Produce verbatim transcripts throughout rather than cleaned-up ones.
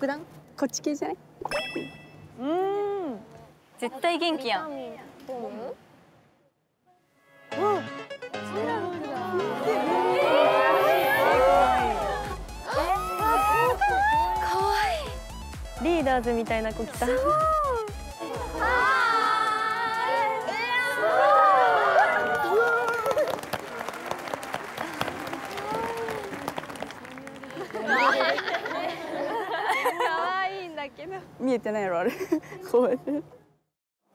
独断こっち系じゃない？うん、絶対元気やん。うん、リーダーズみたいな子来た。すごい。可愛いんだけど。見えてないやろあれ。こうやって。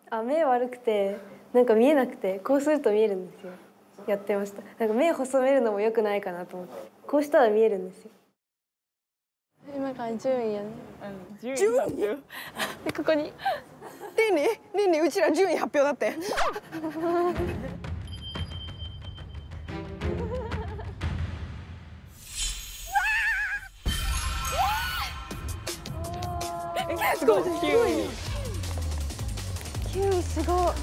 あ、目悪くてなんか見えなくて、こうすると見えるんですよ。やってました。なんか目細めるのも良くないかなと思って、こうしたら見えるんですよ。今から順位やね。順位でここに。リンリンリンリン、うちら順位発表だって。すごい。九位すごい。